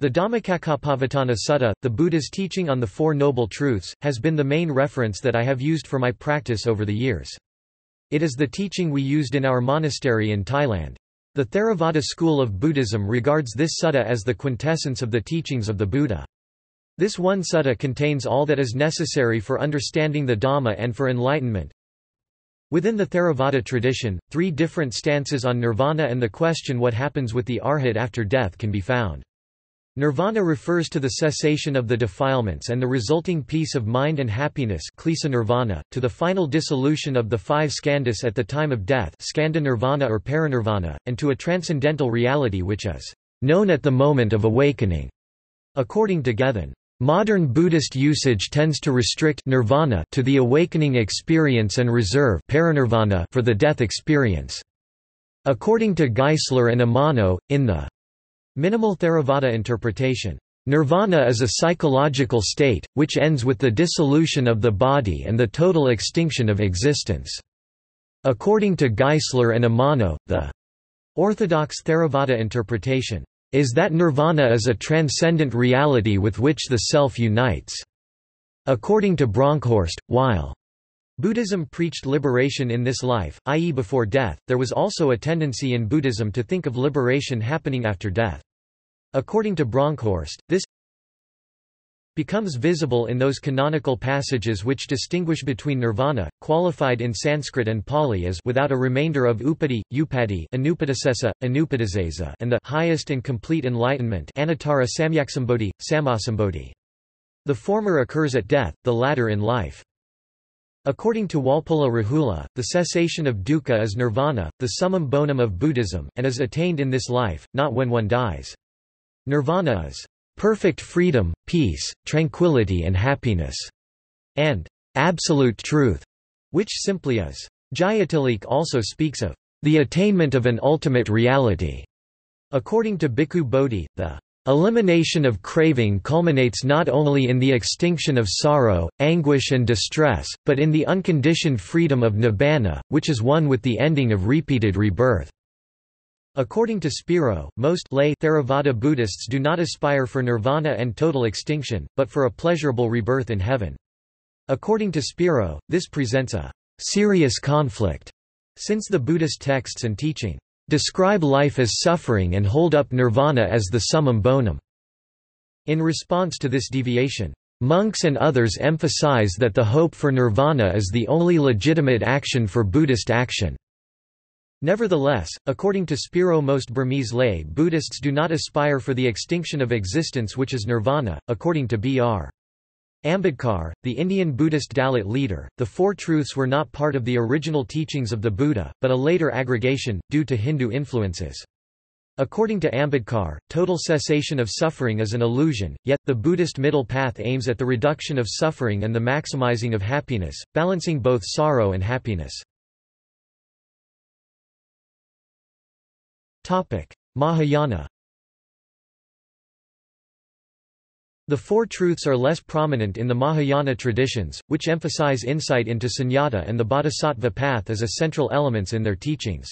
the Dhammacakkappavattana Sutta, the Buddha's teaching on the Four Noble Truths, has been the main reference that I have used for my practice over the years. It is the teaching we used in our monastery in Thailand. The Theravada school of Buddhism regards this sutta as the quintessence of the teachings of the Buddha. This one sutta contains all that is necessary for understanding the Dhamma and for enlightenment. Within the Theravada tradition, three different stances on nirvana and the question what happens with the arhat after death can be found. Nirvana refers to the cessation of the defilements and the resulting peace of mind and happiness, to the final dissolution of the five skandhas at the time of death, skandha nirvana or parinirvana, and to a transcendental reality which is known at the moment of awakening. According to Gethin, modern Buddhist usage tends to restrict nirvana to the awakening experience and reserve parinirvana for the death experience. According to Geisler and Amano, in the minimal Theravada interpretation, nirvana is a psychological state, which ends with the dissolution of the body and the total extinction of existence. According to Geisler and Amano, the orthodox Theravada interpretation is that nirvana is a transcendent reality with which the self unites. According to Bronckhorst, while Buddhism preached liberation in this life, that is before death, there was also a tendency in Buddhism to think of liberation happening after death. According to Bronckhorst, this becomes visible in those canonical passages which distinguish between nirvana, qualified in Sanskrit and Pali as without a remainder of upadi, upadi, anupadasesa, anupadasesa, and the highest and complete enlightenment, anattara samyaksambodhi, samasambodhi. The former occurs at death, the latter in life. According to Walpola Rahula, the cessation of dukkha is nirvana, the summum bonum of Buddhism, and is attained in this life, not when one dies. Nirvana is perfect freedom, peace, tranquility and happiness, and absolute truth, which simply is. Jayatilik also speaks of the attainment of an ultimate reality. According to Bhikkhu Bodhi, the elimination of craving culminates not only in the extinction of sorrow, anguish and distress, but in the unconditioned freedom of nibbana, which is one with the ending of repeated rebirth. According to Spiro, most lay Theravada Buddhists do not aspire for nirvana and total extinction, but for a pleasurable rebirth in heaven. According to Spiro, this presents a serious conflict, since the Buddhist texts and teaching describe life as suffering and hold up nirvana as the summum bonum. In response to this deviation, monks and others emphasize that the hope for nirvana is the only legitimate action for Buddhist action. Nevertheless, according to Spiro, most Burmese lay Buddhists do not aspire for the extinction of existence which is nirvana. According to B R Ambedkar, the Indian Buddhist Dalit leader, the Four Truths were not part of the original teachings of the Buddha, but a later aggregation, due to Hindu influences. According to Ambedkar, total cessation of suffering is an illusion, yet, the Buddhist middle path aims at the reduction of suffering and the maximizing of happiness, balancing both sorrow and happiness. Mahayana. The Four Truths are less prominent in the Mahayana traditions, which emphasize insight into sunyata and the bodhisattva path as essential elements in their teachings.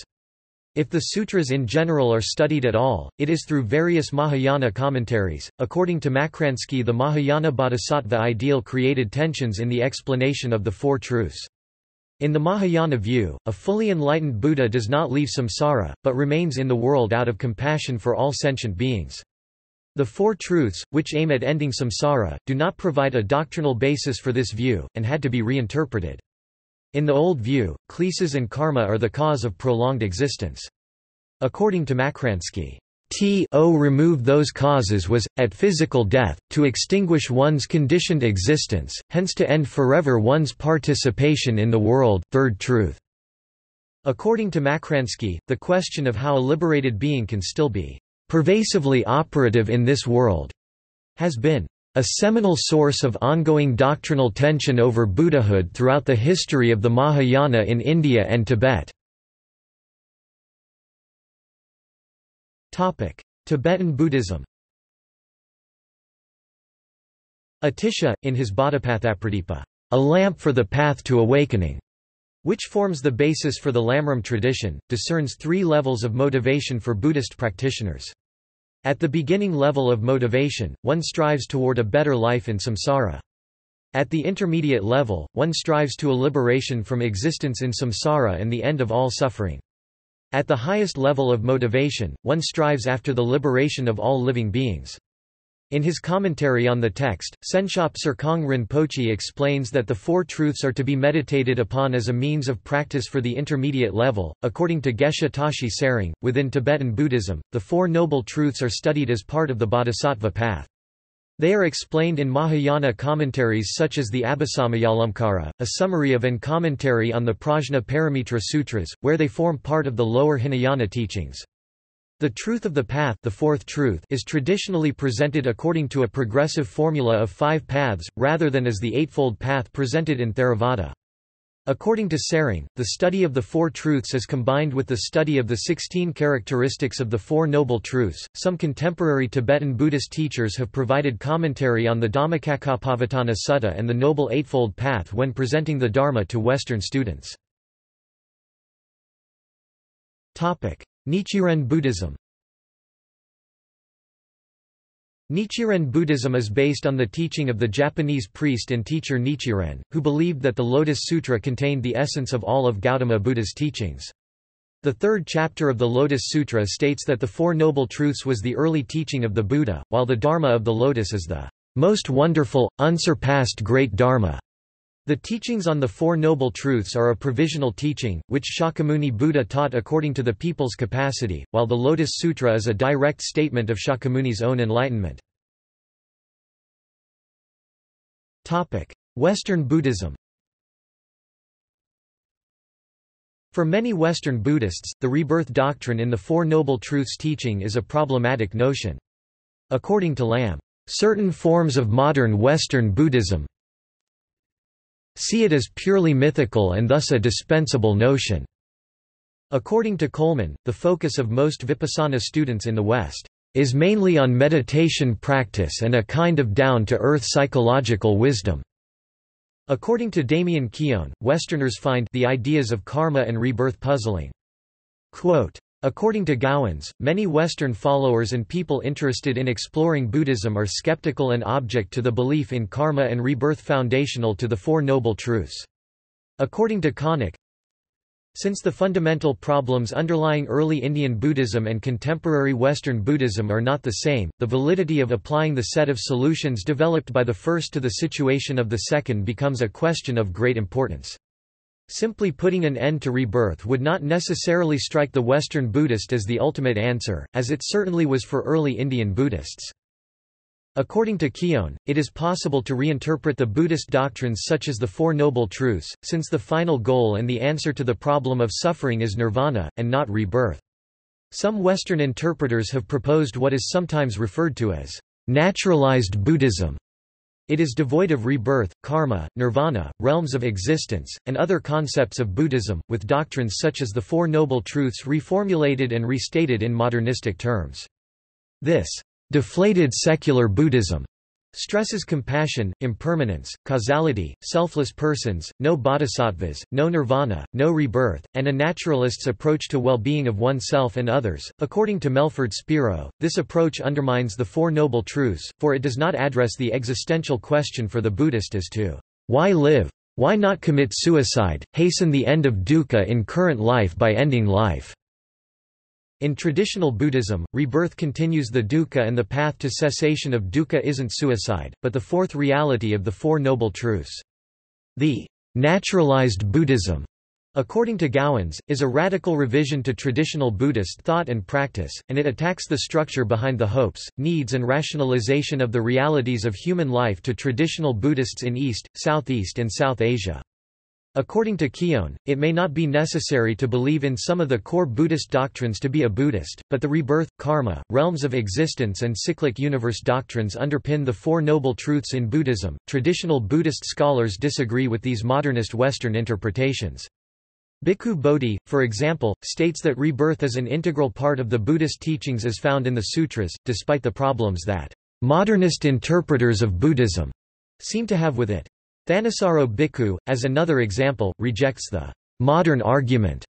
If the sutras in general are studied at all, it is through various Mahayana commentaries. According to Makransky, the Mahayana bodhisattva ideal created tensions in the explanation of the Four Truths. In the Mahayana view, a fully enlightened Buddha does not leave samsara, but remains in the world out of compassion for all sentient beings. The Four Truths, which aim at ending samsara, do not provide a doctrinal basis for this view, and had to be reinterpreted. In the old view, klesis and karma are the cause of prolonged existence. According to Makransky, to remove those causes was, at physical death, to extinguish one's conditioned existence, hence to end forever one's participation in the world. Third Truth. According to Makransky, the question of how a liberated being can still be pervasively operative in this world, has been a seminal source of ongoing doctrinal tension over Buddhahood throughout the history of the Mahayana in India and Tibet. Topic: Tibetan Buddhism. Atisha, in his Bodhipathapradipa, a lamp for the path to awakening, which forms the basis for the Lamrim tradition, discerns three levels of motivation for Buddhist practitioners. At the beginning level of motivation, one strives toward a better life in samsara. At the intermediate level, one strives to a liberation from existence in samsara and the end of all suffering. At the highest level of motivation, one strives after the liberation of all living beings. In his commentary on the text, Senshop Tsurkhang Rinpoche explains that the Four Truths are to be meditated upon as a means of practice for the intermediate level. According to Geshe Tashi Tsering, within Tibetan Buddhism, the Four Noble Truths are studied as part of the Bodhisattva path. They are explained in Mahayana commentaries such as the Abhisammayalamkara, a summary of and commentary on the Prajnaparamitra Sutras, where they form part of the lower Hinayana teachings. The truth of the path, the fourth truth, is traditionally presented according to a progressive formula of five paths, rather than as the Eightfold Path presented in Theravada. According to Tsering, the study of the Four Truths is combined with the study of the sixteen characteristics of the Four Noble Truths. Some contemporary Tibetan Buddhist teachers have provided commentary on the Dhammacakkappavattana Sutta and the Noble Eightfold Path when presenting the Dharma to Western students. Nichiren Buddhism. Nichiren Buddhism is based on the teaching of the Japanese priest and teacher Nichiren, who believed that the Lotus Sutra contained the essence of all of Gautama Buddha's teachings. The third chapter of the Lotus Sutra states that the Four Noble Truths was the early teaching of the Buddha, while the Dharma of the Lotus is the most wonderful, unsurpassed great Dharma. The teachings on the Four Noble Truths are a provisional teaching, which Shakyamuni Buddha taught according to the people's capacity, while the Lotus Sutra is a direct statement of Shakyamuni's own enlightenment. Western Buddhism. For many Western Buddhists, the rebirth doctrine in the Four Noble Truths teaching is a problematic notion. According to Lamb, "...certain forms of modern Western Buddhism see it as purely mythical and thus a dispensable notion." According to Coleman, the focus of most Vipassana students in the West is mainly on meditation practice and a kind of down-to-earth psychological wisdom. According to Damien Keown, Westerners find the ideas of karma and rebirth puzzling. Quote, according to Gowans, many Western followers and people interested in exploring Buddhism are skeptical and object to the belief in karma and rebirth foundational to the Four Noble Truths. According to Connick, since the fundamental problems underlying early Indian Buddhism and contemporary Western Buddhism are not the same, the validity of applying the set of solutions developed by the first to the situation of the second becomes a question of great importance. Simply putting an end to rebirth would not necessarily strike the Western Buddhist as the ultimate answer, as it certainly was for early Indian Buddhists. According to Keown, it is possible to reinterpret the Buddhist doctrines such as the Four Noble Truths, since the final goal and the answer to the problem of suffering is nirvana, and not rebirth. Some Western interpreters have proposed what is sometimes referred to as naturalized Buddhism. It is devoid of rebirth, karma, nirvana, realms of existence, and other concepts of Buddhism, with doctrines such as the Four Noble Truths reformulated and restated in modernistic terms. This deflated secular Buddhism stresses compassion, impermanence, causality, selfless persons, no bodhisattvas, no nirvana, no rebirth, and a naturalist's approach to well-being of oneself and others. According to Melvin E. Spiro, this approach undermines the Four Noble Truths, for it does not address the existential question for the Buddhist as to why live, why not commit suicide, hasten the end of dukkha in current life by ending life. In traditional Buddhism, rebirth continues the dukkha and the path to cessation of dukkha isn't suicide, but the fourth reality of the Four Noble Truths. The naturalized Buddhism, according to Gowans, is a radical revision to traditional Buddhist thought and practice, and it attacks the structure behind the hopes, needs and rationalization of the realities of human life to traditional Buddhists in East, Southeast and South Asia. According to Keown, it may not be necessary to believe in some of the core Buddhist doctrines to be a Buddhist, but the rebirth, karma, realms of existence, and cyclic universe doctrines underpin the Four Noble Truths in Buddhism. Traditional Buddhist scholars disagree with these modernist Western interpretations. Bhikkhu Bodhi, for example, states that rebirth is an integral part of the Buddhist teachings as found in the sutras, despite the problems that modernist interpreters of Buddhism seem to have with it. Thanissaro Bhikkhu, as another example, rejects the modern argument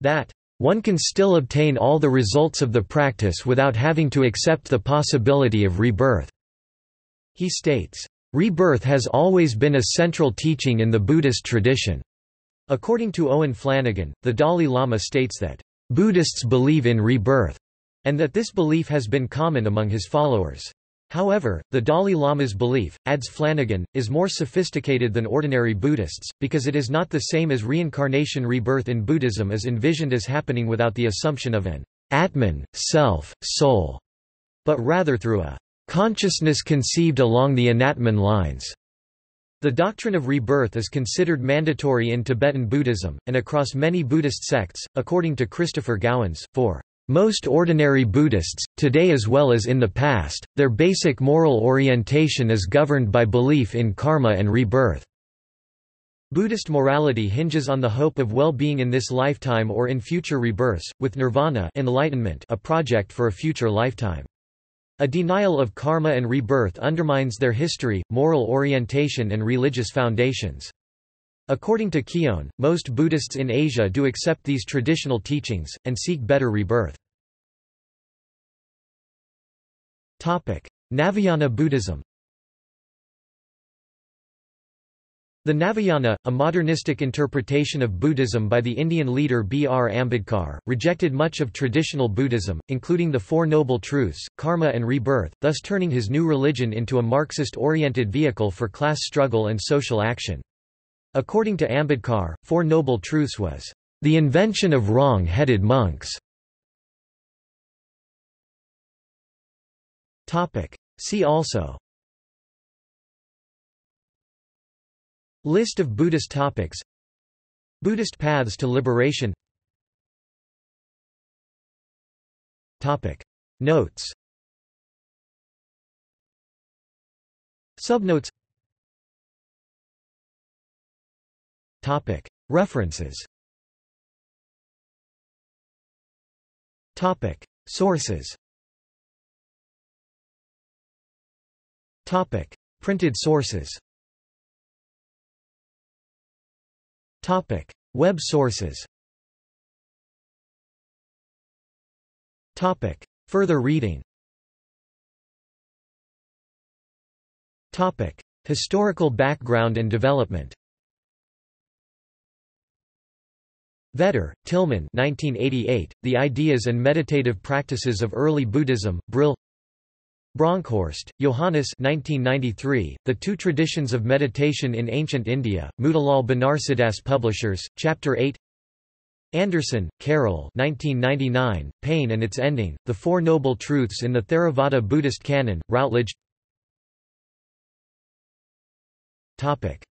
that one can still obtain all the results of the practice without having to accept the possibility of rebirth. He states, "Rebirth has always been a central teaching in the Buddhist tradition." According to Owen Flanagan, the Dalai Lama states that Buddhists believe in rebirth, and that this belief has been common among his followers. However, the Dalai Lama's belief, adds Flanagan, is more sophisticated than ordinary Buddhists, because it is not the same as reincarnation. Rebirth in Buddhism is envisioned as happening without the assumption of an Atman, self, soul, but rather through a consciousness conceived along the anatman lines. The doctrine of rebirth is considered mandatory in Tibetan Buddhism, and across many Buddhist sects, according to Christopher Gowans, for most ordinary Buddhists, today as well as in the past, their basic moral orientation is governed by belief in karma and rebirth. Buddhist morality hinges on the hope of well-being in this lifetime or in future rebirths, with nirvana enlightenment a project for a future lifetime. A denial of karma and rebirth undermines their history, moral orientation and religious foundations. According to Keown, most Buddhists in Asia do accept these traditional teachings, and seek better rebirth. Navayana Buddhism. The Navayana, a modernistic interpretation of Buddhism by the Indian leader B R Ambedkar, rejected much of traditional Buddhism, including the Four Noble Truths, karma and rebirth, thus turning his new religion into a Marxist-oriented vehicle for class struggle and social action. According to Ambedkar, Four Noble Truths was, "...the invention of wrong-headed monks". See also List of Buddhist topics, Buddhist paths to liberation. Topic Notes, Subnotes. Topic References. Topic Sources. Topic Printed sources. Topic Web sources. Topic Further reading. Topic Historical background and development. Vetter, Tillman, nineteen eighty-eight. The Ideas and Meditative Practices of Early Buddhism. Brill. Bronckhorst, Johannes, nineteen ninety-three, The Two Traditions of Meditation in Ancient India, Mudalal Banarsidass Publishers, Chapter eight. Anderson, Carol, nineteen ninety-nine, Pain and Its Ending, The Four Noble Truths in the Theravada Buddhist Canon, Routledge. Topic.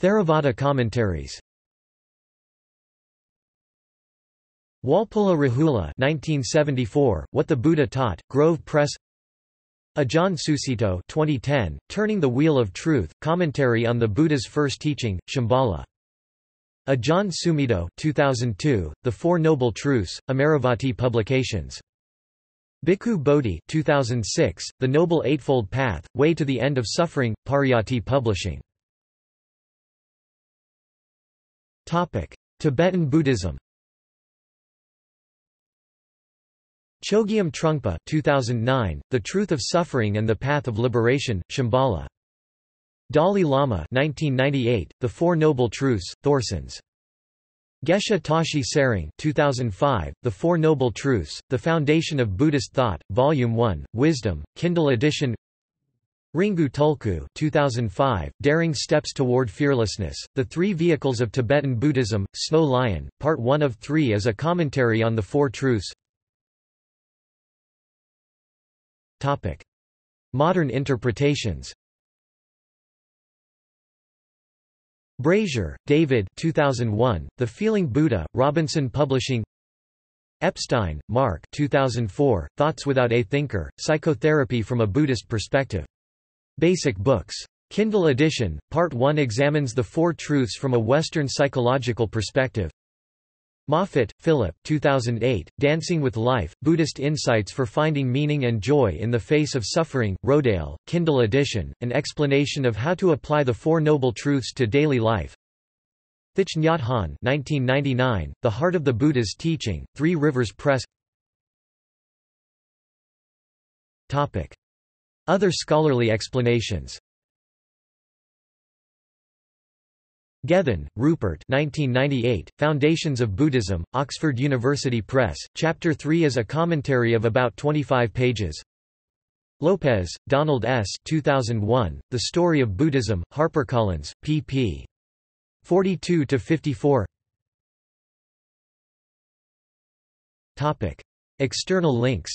Theravada commentaries. Walpola Rahula, nineteen seventy-four, What the Buddha Taught, Grove Press. Ajahn Sumedho, twenty ten, Turning the Wheel of Truth, Commentary on the Buddha's First Teaching, Shambhala. Ajahn Sumedho, two thousand two, The Four Noble Truths, Amaravati Publications. Bhikkhu Bodhi, two thousand six, The Noble Eightfold Path, Way to the End of Suffering, Pariyati Publishing. Topic: Tibetan Buddhism. Chogyam Trungpa, two thousand nine, The Truth of Suffering and the Path of Liberation, Shambhala. Dalai Lama, nineteen ninety-eight, The Four Noble Truths, Thorsons. Geshe Tashi Tsering, two thousand five, The Four Noble Truths, The Foundation of Buddhist Thought, Volume one, Wisdom, Kindle edition. Ringu Tulku, two thousand five, Daring Steps Toward Fearlessness, The Three Vehicles of Tibetan Buddhism, Snow Lion, Part one of three is a commentary on the Four Truths. Topic. Modern interpretations. Brazier, David, two thousand one, The Feeling Buddha, Robinson Publishing. Epstein, Mark, two thousand four, Thoughts Without a Thinker, Psychotherapy from a Buddhist Perspective. Basic Books. Kindle edition, Part one examines the Four Truths from a Western psychological perspective. Moffitt, Philip, two thousand eight, Dancing with Life, Buddhist Insights for Finding Meaning and Joy in the Face of Suffering, Rodale, Kindle edition, an explanation of how to apply the Four Noble Truths to daily life. Thich Nhat Hanh, nineteen ninety-nine, The Heart of the Buddha's Teaching, Three Rivers Press. Topic. Other scholarly explanations. Gethin, Rupert, nineteen ninety-eight, Foundations of Buddhism, Oxford University Press, Chapter three is a commentary of about twenty-five pages. Lopez, Donald S. two thousand one, The Story of Buddhism, HarperCollins, pp. forty-two to fifty-four. External links.